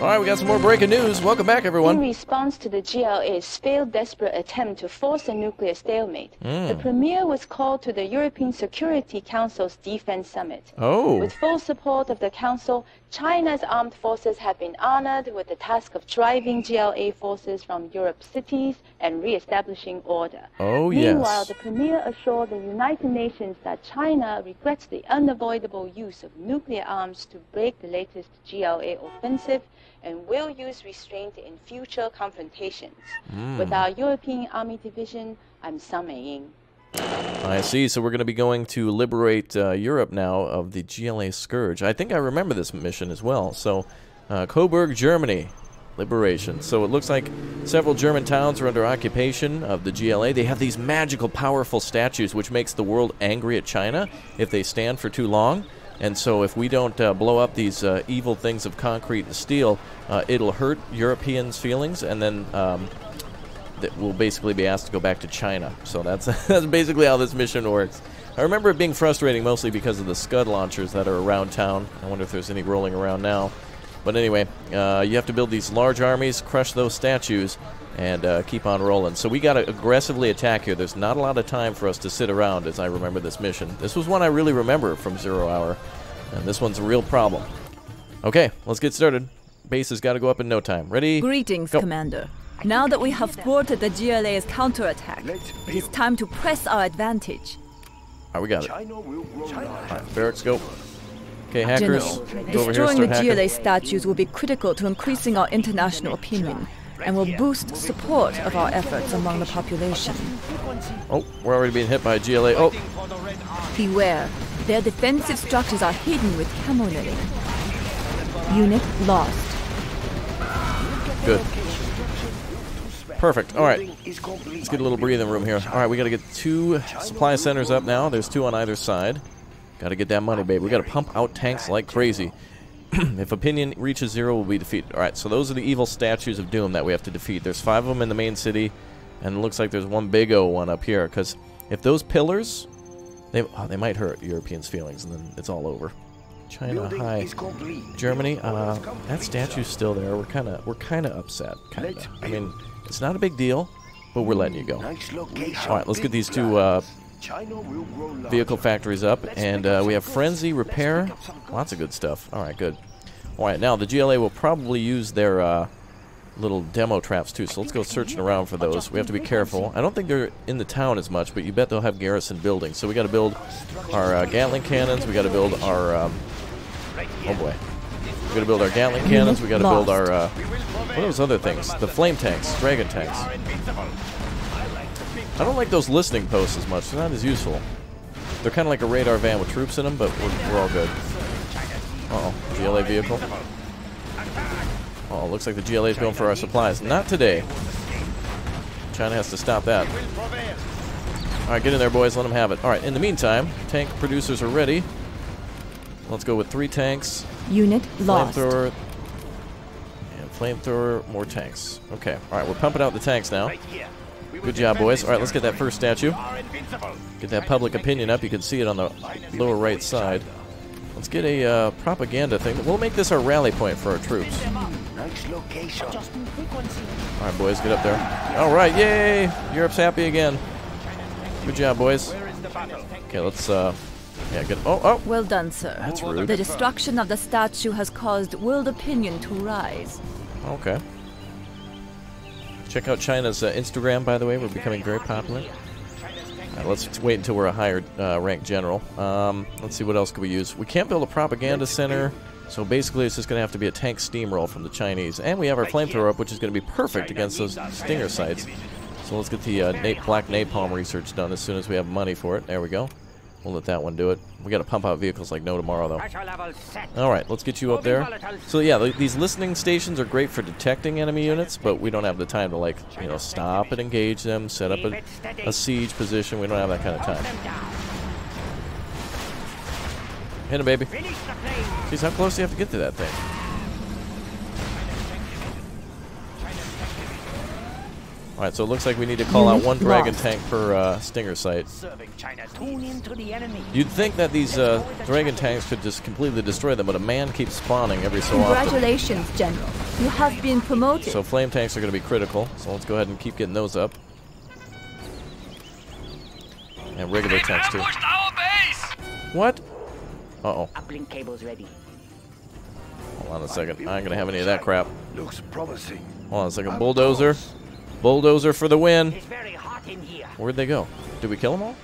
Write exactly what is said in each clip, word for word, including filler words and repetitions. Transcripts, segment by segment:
Alright, we got some more breaking news. Welcome back, everyone. In response to the G L A's failed desperate attempt to force a nuclear stalemate, mm. the Premier was called to the European Security Council's Defense Summit. Oh. With full support of the Council, China's armed forces have been honored with the task of driving G L A forces from Europe's cities and re-establishing order. Oh, yes. Meanwhile, the Premier assured the United Nations that China regrets the unavoidable use of nuclear arms to break the latest G L A offensive and will use restraint in future confrontations. Mm. With our European Army Division, I'm Sun Meying. I see. So we're going to be going to liberate uh, Europe now of the G L A scourge. I think I remember this mission as well. So uh, Coburg, Germany, liberation. So it looks like several German towns are under occupation of the G L A. They have these magical, powerful statues, which makes the world angry at China if they stand for too long. And so if we don't uh, blow up these uh, evil things of concrete and steel, uh, it'll hurt Europeans' feelings, and then um, th we'll basically be asked to go back to China. So that's, that's basically how this mission works. I remember it being frustrating mostly because of the Scud launchers that are around town. I wonder if there's any rolling around now. But anyway, uh, you have to build these large armies, crush those statues, and uh, keep on rolling. So we got to aggressively attack here. There's not a lot of time for us to sit around, as I remember this mission. This was one I really remember from Zero Hour, and this one's a real problem. Okay, let's get started. Base has got to go up in no time. Ready? Greetings, go. Commander. Now that we have thwarted the G L A's counterattack, it's time to press our advantage. All right, we got it. All right, barracks, go. Okay, hackers, go over here, start destroying the hacking. G L A statues will be critical to increasing our international opinion and will boost support of our efforts among the population. Oh, we're already being hit by a G L A. Oh. Beware. Their defensive structures are hidden with camo netting. Unit lost. Good. Perfect. All right. Let's get a little breathing room here. All right, we got to get two supply centers up now. There's two on either side. Got to get that money, babe. We got to pump out tanks like crazy. If opinion reaches zero, we'll be defeated. All right, so those are the evil statues of doom that we have to defeat. There's five of them in the main city, and it looks like there's one big O one up here. Because if those pillars, they oh, they might hurt Europeans' feelings, and then it's all over. China high, Germany. Uh, that statue's still there. We're kind of we're kind of upset. Kind of. I mean, it's not a big deal, but we're letting you go. All right, let's get these two. Uh, Vehicle factories up, and uh, we have frenzy, repair, lots of good stuff. All right, good. All right, now the G L A will probably use their uh, little demo traps too, so let's go searching around for those. We have to be careful. I don't think they're in the town as much, but you bet they'll have garrison buildings. So we got to build our uh, Gatling cannons. We got to build our um, oh boy, we got to build our Gatling cannons. We got to build our uh, what are those other things? The flame tanks, dragon tanks. I don't like those listening posts as much. They're not as useful. They're kind of like a radar van with troops in them, but we're, we're all good. Uh-oh. G L A vehicle. Oh, looks like the G L A's going for our supplies. Not today. China has to stop that. Alright, get in there, boys. Let them have it. Alright, in the meantime, tank producers are ready. Let's go with three tanks. Unit lost. Flamethrower. And flamethrower, more tanks. Okay. Alright, we're pumping out the tanks now. Good job, boys. All right, let's get that first statue. Get that public opinion up. You can see it on the lower right side. Let's get a uh, propaganda thing. We'll make this our rally point for our troops. All right, boys, get up there. All right, yay! Europe's happy again. Good job, boys. Okay, let's... Uh, yeah, get... Oh, oh! Well done, sir. That's rude. The destruction of the statue has caused world opinion to rise. Okay. Check out China's uh, Instagram, by the way. We're becoming very popular. Right, let's wait until we're a higher uh, rank general. Um, let's see what else can we use. We can't build a propaganda center, so basically it's just going to have to be a tank steamroll from the Chinese. And we have our flamethrower up, which is going to be perfect against those Stinger sites. So let's get the uh, nap black napalm research done as soon as we have money for it. There we go. We'll let that one do it. We got to pump out vehicles like no tomorrow, though. All right, let's get you up there. So yeah, th these listening stations are great for detecting enemy units, but we don't have the time to like, you know, stop and engage them, set up a, a siege position. We don't have that kind of time. Hit him, baby. Jeez, how close do you have to get to that thing? Alright, so it looks like we need to call out one dragon tank per uh, Stinger site. You'd think that these uh, dragon tanks could just completely destroy them, but a man keeps spawning every so often. Congratulations, General. You have been promoted. So flame tanks are going to be critical, so let's go ahead and keep getting those up. And regular tanks, too. What? Uh-oh. Uplink cable's ready. Hold on a second. I ain't gonna have any of that crap. Looks promising. Hold on a second. Bulldozer. Bulldozer for the win. It's very hot in here. Where'd they go? Did we kill them all?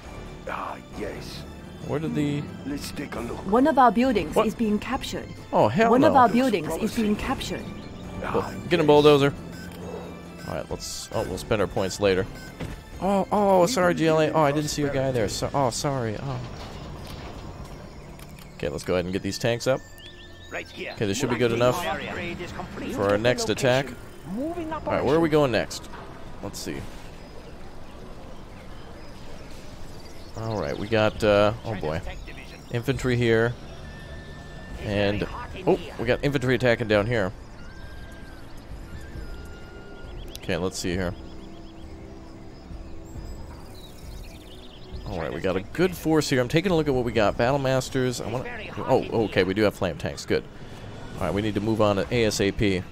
Ah, yes. Where did the... Let's take a look. One of our buildings what? is being captured. Oh, hell One no. One of our buildings promising. is being captured. Ah, Get him, yes. Bulldozer. All right, let's... Oh, we'll spend our points later. Oh, oh, sorry, G L A. Oh, I didn't see your guy there. So, oh, sorry. Oh. Okay, let's go ahead and get these tanks up. Okay, this should be good enough for our next attack. Alright, where are we going next? Let's see. Alright, we got, uh, oh boy. Infantry here. And, oh, we got infantry attacking down here. Okay, let's see here. Alright, we got a good force here. I'm taking a look at what we got. Battlemasters. I want to, oh, okay, we do have flame tanks. Good. Alright, we need to move on to ASAP.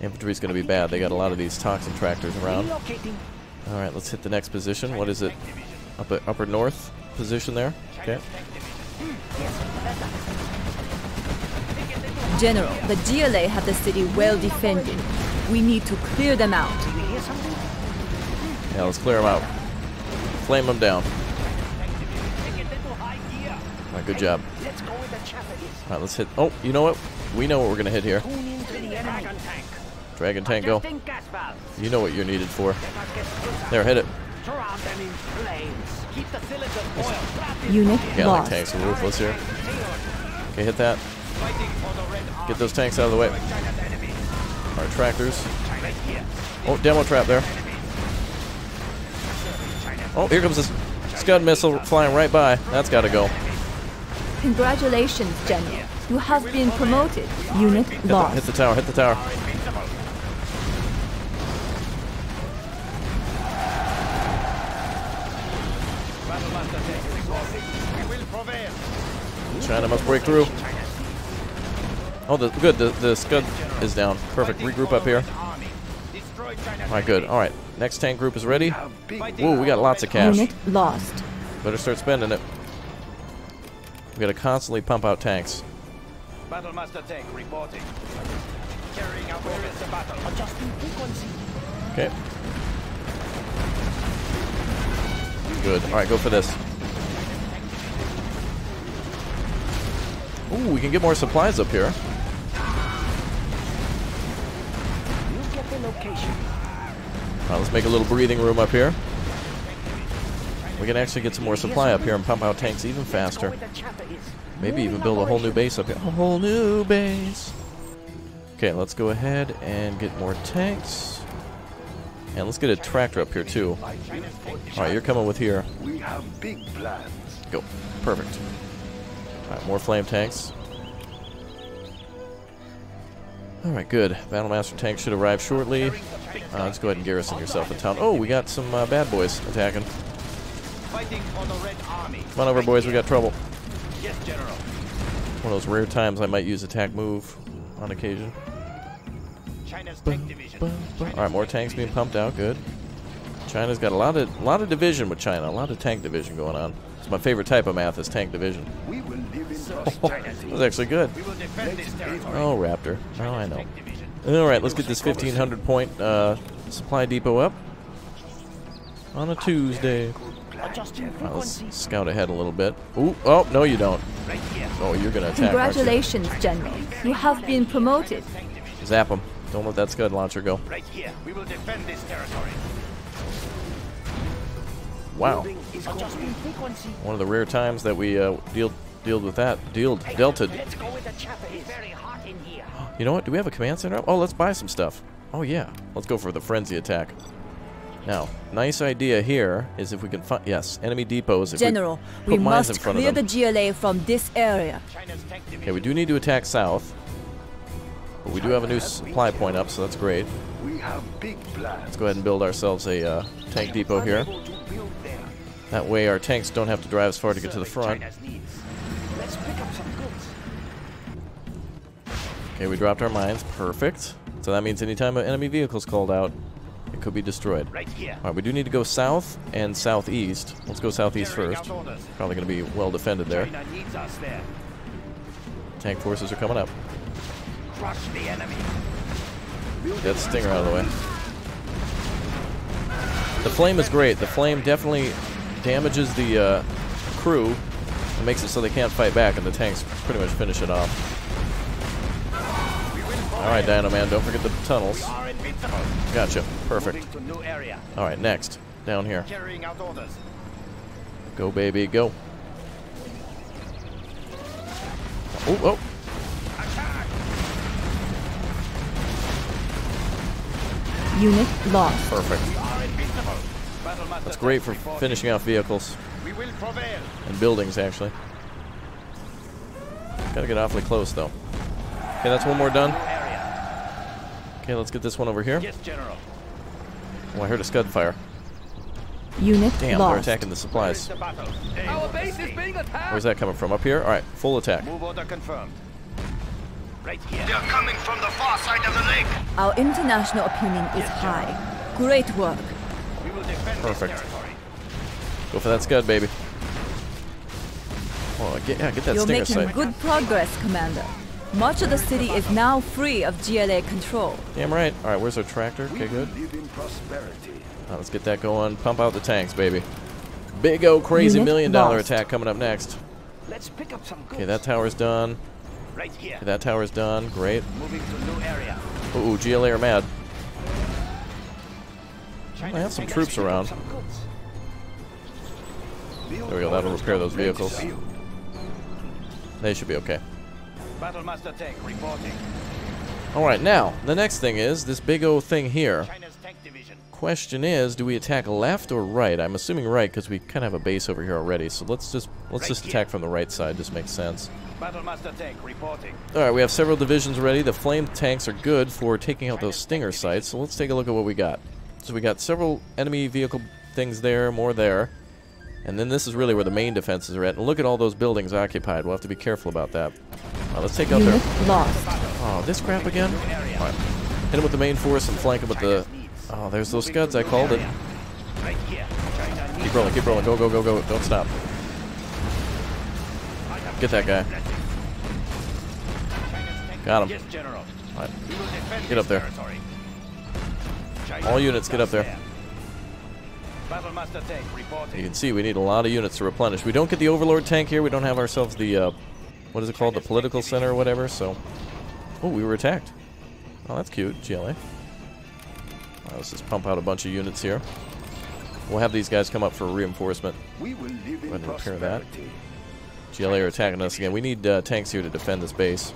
Infantry's going to be bad. They got a lot of these toxin tractors around. Alright, let's hit the next position. What is it? Up at upper north position there. Okay. General, the G L A have the city well defended. We need to clear them out. Yeah, let's clear them out. Flame them down. Alright, good job. Alright, let's hit. Oh, you know what? We know what we're gonna hit here. Dragon tank, go. You know what you're needed for. There, hit it. Unit Gatling tanks are ruthless here. Okay, hit that. Get those tanks out of the way. Our tractors. Oh, demo trap there. Oh, here comes this Scud missile flying right by. That's got to go. Congratulations, General. You have been promoted. Unit hit lost. The, hit the tower, hit the tower. China must break through. Oh, the, good. The, the Scud is down. Perfect. Regroup up here. Alright, good. Alright. Next tank group is ready. Whoa, we got lots of cash. Unit lost. Better start spending it. We gotta constantly pump out tanks. Battlemaster tank reporting. Carrying out where is the battle. Adjusting frequency. Okay. Good. Alright, go for this. Ooh, we can get more supplies up here. You get the location. Right, let's make a little breathing room up here. We can actually get some more supply up here and pump out tanks even faster. Maybe even build a whole new base up here. A whole new base. Okay, let's go ahead and get more tanks. And let's get a tractor up here too. Alright, you're coming with here. We have big plans. Go. Perfect. Alright, more flame tanks. Alright, good. Battlemaster tank should arrive shortly. Uh, let's go ahead and garrison yourself in town. Oh, we got some uh, bad boys attacking. Come on over, boys. We got trouble. One of those rare times I might use attack move on occasion. Alright, more tanks being pumped out. Good. China's got a lot of lot of division with China. A lot of tank division going on. It's my favorite type of math is tank division. Oh, that was actually good. Oh, Raptor. Oh, I know. Alright, let's get this fifteen hundred point uh, supply depot up on a Tuesday. Right, let's scout ahead a little bit. Ooh, oh, no you don't. Oh, you're going to attack. Congratulations, you? General. You have been promoted. Zap him. Don't let that Scud launcher go. Wow. One of the rare times that we uh, deal... Dealt with that. Dealed. Delted. You know what? Do we have a command center? Oh, let's buy some stuff. Oh, yeah. Let's go for the frenzy attack. Now, nice idea here is if we can find... Yes, enemy depots. If General, we, we must clear the G L A from this area. Okay, we do need to attack south. But we do have a new supply point up, so that's great. We have big plans. Let's go ahead and build ourselves a uh, tank depot here. That way our tanks don't have to drive as far to get to the front. Let's pick up some goods. Okay, we dropped our mines. Perfect. So that means anytime an enemy vehicle is called out, it could be destroyed. Right here. All right, we do need to go south and southeast. Let's go southeast first. Probably going to be well defended there. there. Tank forces are coming up. Crush the enemy. Get that Stinger out of the way. The flame is great. The flame definitely damages the uh, crew and makes it so they can't fight back, and the tanks pretty much finish it off. Alright, Dino Man, don't forget the tunnels. Gotcha. Perfect. Alright, next. Down here. Go, baby, go. Oh, oh. Unit lost. Perfect. That's great for finishing off vehicles. And buildings, actually. Gotta get awfully close, though. Okay, that's one more done. Okay, let's get this one over here. Oh, I heard a Scud fire. Unit Damn, lost. They're attacking the supplies. Our base is being attacked. Where's that coming from? Up here? Alright, full attack. Move order confirmed. Right here. They're coming from the far side of the lake. Our international opinion is high. Great work. We will defend Perfect. Go for that Scud, baby. Oh, get, yeah, get that You're Stinger site. You're making good progress, Commander. Much of the city is now free of G L A control. Damn right. All right, where's our tractor? Okay, good. Now let's get that going. Pump out the tanks, baby. Big old crazy Unit million dollar lost. attack coming up next. Let's pick up some goods. Okay, that tower's done. Right here. Okay, that tower's done. Great. Moving to new area. Ooh, G L A are mad. China I have some troops around. Some there we go. That'll repair those vehicles. They should be okay. Battlemaster tank reporting. All right, now the next thing is this big old thing here. Question is, do we attack left or right? I'm assuming right because we kind of have a base over here already. So let's just let's right just attack here. from the right side. Just makes sense. Battlemaster tank reporting. All right, we have several divisions ready. The flame tanks are good for taking out those Stinger sites. So let's take a look at what we got. So we got several enemy vehicle things there, more there, and then this is really where the main defenses are at. And look at all those buildings occupied. We'll have to be careful about that. Uh, let's take out their... Lost. Oh, this crap again? All right. Hit him with the main force and flank him with the... Oh, there's those Scuds. I called it. Keep rolling, keep rolling. Go, go, go, go. Don't stop. Get that guy. Got him. All right. Get up there. All units, get up there. You can see we need a lot of units to replenish. We don't get the Overlord tank here. We don't have ourselves the... Uh, What is it called? The political center or whatever, so... Oh, we were attacked. Oh, that's cute. G L A. Right, let's just pump out a bunch of units here. We'll have these guys come up for reinforcement. We will live in repair that. G L A are attacking us again. We need uh, tanks here to defend this base.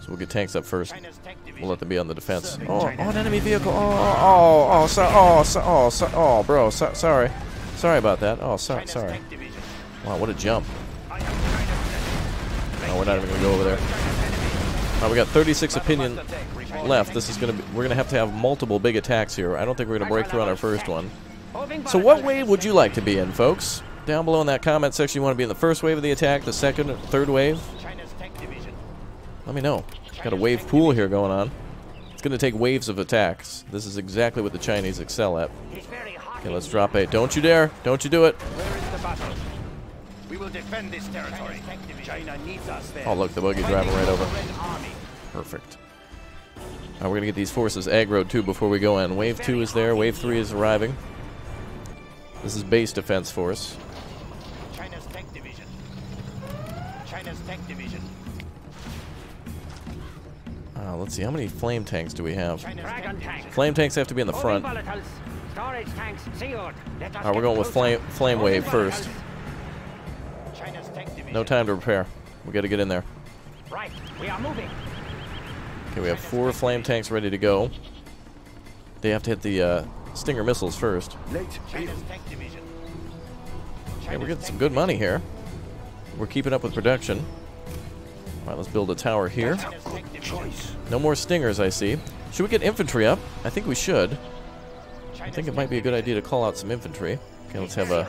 So we'll get tanks up first. We'll let them be on the defense. Oh, oh an enemy vehicle. Oh, oh, oh, so, oh, so, oh, so, oh, bro. So, sorry. Sorry about that. Oh, so, sorry. Wow, what a jump. No, we're not even gonna go over there. Uh, we got thirty-six opinion left. This is gonna be, we're gonna have to have multiple big attacks here. I don't think we're gonna break through on our first one. So what wave would you like to be in, folks? Down below in that comment section, you want to be in the first wave of the attack, the second, third wave? Let me know. Got a wave pool here going on. It's gonna take waves of attacks. This is exactly what the Chinese excel at. Okay, let's drop a. Don't you dare! Don't you do it! We will defend this territory. China needs us there. Oh, look, the buggy driving right over. Perfect. Now we're gonna get these forces aggroed too before we go in. Wave two is there. Wave three is arriving. This is base defense force. China's tank division. China's tank division. Uh, let's see, how many flame tanks do we have? Flame tanks have to be in the front. Uh, we're going with flame flame wave first. No time to repair. We got to get in there. Right, we are moving. Okay, we have four flame tanks ready to go. They have to hit the uh, Stinger missiles first. Okay, we're getting some good money here. We're keeping up with production. Alright, let's build a tower here. No more Stingers, I see. Should we get infantry up? I think we should. I think it might be a good idea to call out some infantry. Okay, let's have a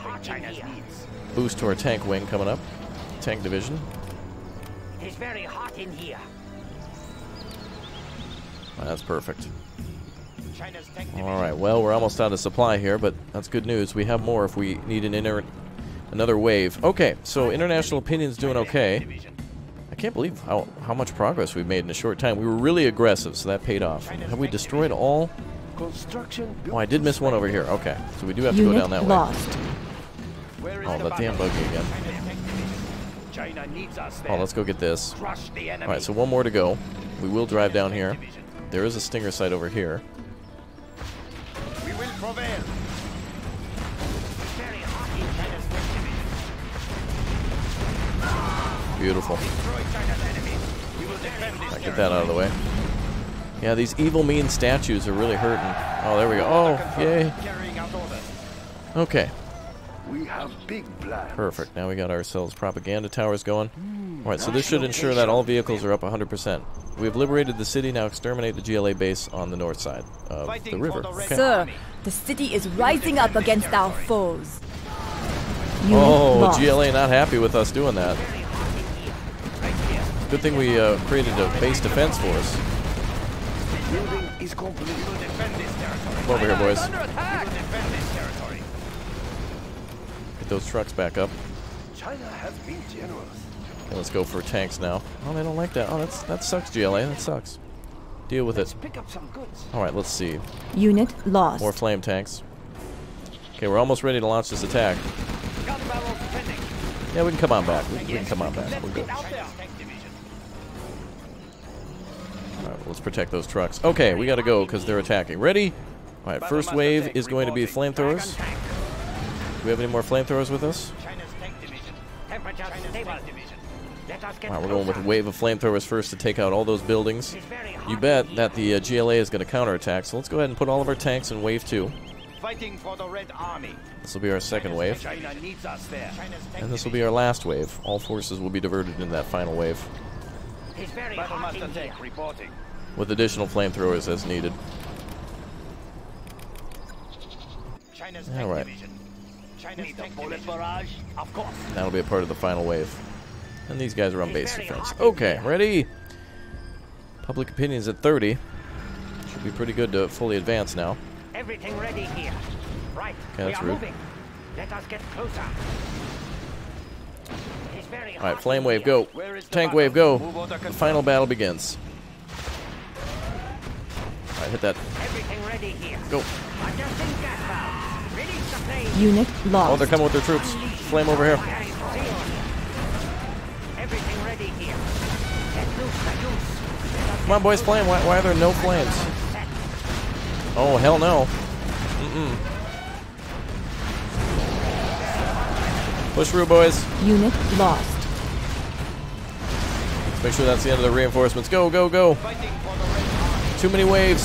boost to our tank wing coming up. Tank division. It is very hot in here. Oh, that's perfect. Alright, well, we're almost out of supply here, but that's good news. We have more if we need an inner another wave. Okay, so international opinion's doing okay. I can't believe how, how much progress we've made in a short time. We were really aggressive, so that paid off. Have we destroyed all? Oh, I did miss one over here. Okay, so we do have to go down that way. Oh, that damn buggy again. Oh, let's go get this. Alright, so one more to go. We will drive down here. There is a Stinger site over here. We will prevail. Beautiful. Right, get that out of the way. Yeah, these evil, mean statues are really hurting. Oh, there we go. Oh, yay. Okay. We have big plans. Perfect. Now we got ourselves propaganda towers going. Alright, so this should ensure that all vehicles are up one hundred percent. We have liberated the city. Now exterminate the G L A base on the north side of the river. Okay. Sir, the city is rising up against our foes. You oh, G L A not happy with us doing that. Good thing we uh, created a base defense force. Come over here, boys. Get those trucks back up. Okay, let's go for tanks now. Oh, they don't like that. Oh, that's that sucks, G L A. That sucks. Deal with it. All right, let's see. Unit lost. More flame tanks. Okay, we're almost ready to launch this attack. Yeah, we can come on back. We, we can come on back. We're good. Alright, let's protect those trucks. Okay, we gotta go because they're attacking. Ready? Alright, first wave is going to be flamethrowers. Do we have any more flamethrowers with us? Alright, we're going with a wave of flamethrowers first to take out all those buildings. You bet that the uh, G L A is going to counterattack, so let's go ahead and put all of our tanks in wave two. This will be our second wave. And this will be our last wave. All forces will be diverted into that final wave. With additional flamethrowers as needed. Alright. That'll be a part of the final wave. And these guys are on base defense. Okay, ready? Public opinion's at thirty. Should be pretty good to fully advance now. Everything ready here. Right. Okay, that's rude. Let us get closer. All right, flame wave, go. Tank wave, go. The final battle begins. All right, hit that. Go. Unit lost. Oh, they're coming with their troops. Flame over here. Come on, boys, flame. Why, why are there no flames? Oh, hell no. Mm-mm. Push through, boys. Unit lost. Let's make sure that's the end of the reinforcements. Go, go, go. Too many waves.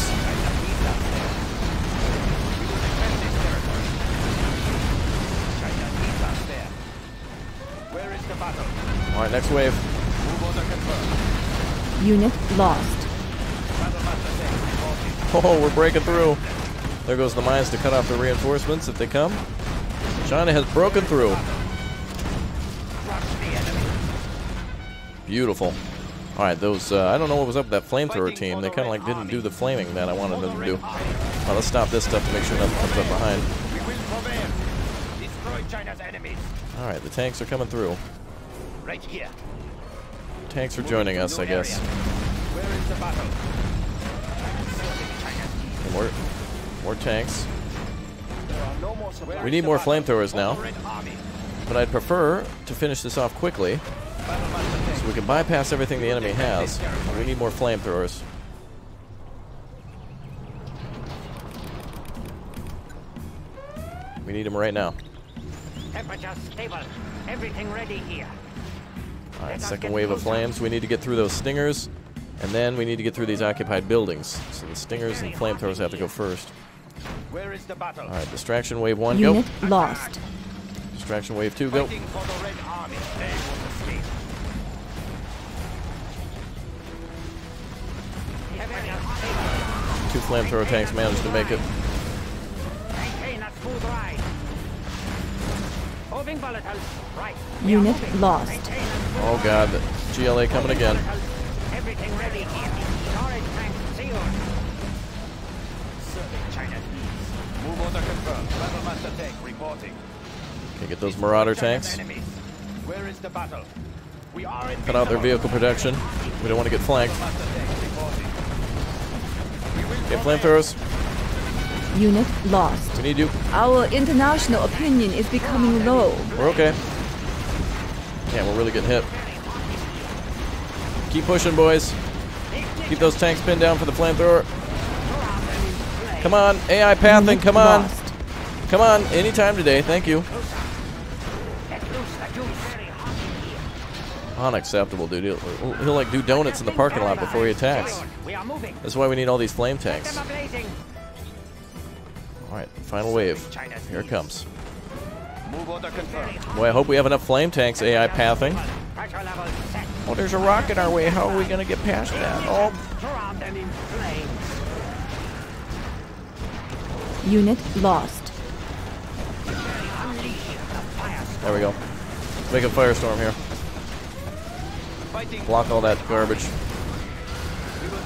All right, next wave. Unit lost. Oh, we're breaking through. There goes the mines to cut off the reinforcements if they come. China has broken through. Beautiful. All right, those, uh, I don't know what was up with that flamethrower team. They kind of like didn't do the flaming that I wanted them to do. Well, let's stop this stuff to make sure nothing comes up behind. All right, the tanks are coming through. Right here. Tanks are joining us, I guess. More, more tanks. We need more flamethrowers now. But I'd prefer to finish this off quickly. So we can bypass everything the enemy has. We need more flamethrowers. We need them right now. Alright, second wave of flames. We need to get through those Stingers. And then we need to get through these occupied buildings. So the Stingers and flamethrowers have to go first. Alright, distraction wave one, go. Unit lost. Distraction wave two, go. two flamethrower tanks managed to make it. Unit lost. Oh god, G L A coming again. Everything ready. Storage tank sealed. Serving China's needs. Move order confirmed. Battlemaster tank reporting. Can you get those Marauder tanks? Where is the battle? We are in. Cut out their vehicle protection. We don't want to get flanked. Get flamethrowers. Unit lost. We need you. Our international opinion is becoming low. We're okay. Yeah, we're really getting hit. Keep pushing, boys. Keep those tanks pinned down for the flamethrower. Come on, A I pathing. Come on. Come on, anytime today. Thank you. Unacceptable, dude. He'll, he'll like do donuts in the parking lot before he attacks. That's why we need all these flame tanks. Alright, final wave. Here it comes. Boy, I hope we have enough flame tanks, A I pathing. Oh, there's a rocket in our way. How are we going to get past that? Oh. Unit lost. There we go. Make a firestorm here. Block all that garbage.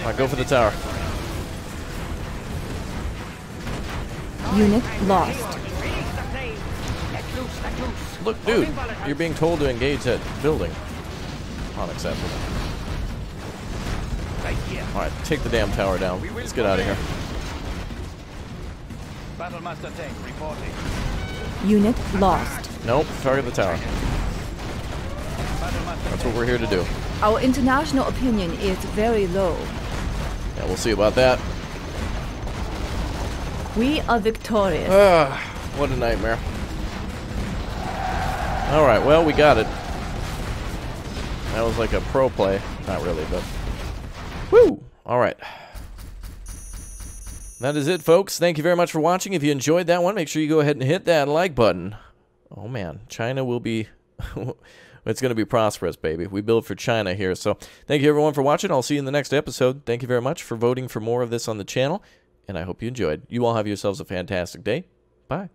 Alright, go for the tower. Unit lost. Look, dude, you're being told to engage that building. Unacceptable. Alright, take the damn tower down. Let's get out of here. Battlemaster tank reporting. Unit lost. Nope, target the tower. That's what we're here to do. Our international opinion is very low. Yeah, we'll see about that. We are victorious. Uh, what a nightmare. Alright, well, we got it. That was like a pro play. Not really, but... Woo! Alright. That is it, folks. Thank you very much for watching. If you enjoyed that one, make sure you go ahead and hit that like button. Oh, man. China will be... It's going to be prosperous, baby. We build for China here. So, thank you, everyone, for watching. I'll see you in the next episode. Thank you very much for voting for more of this on the channel. And I hope you enjoyed. You all have yourselves a fantastic day. Bye.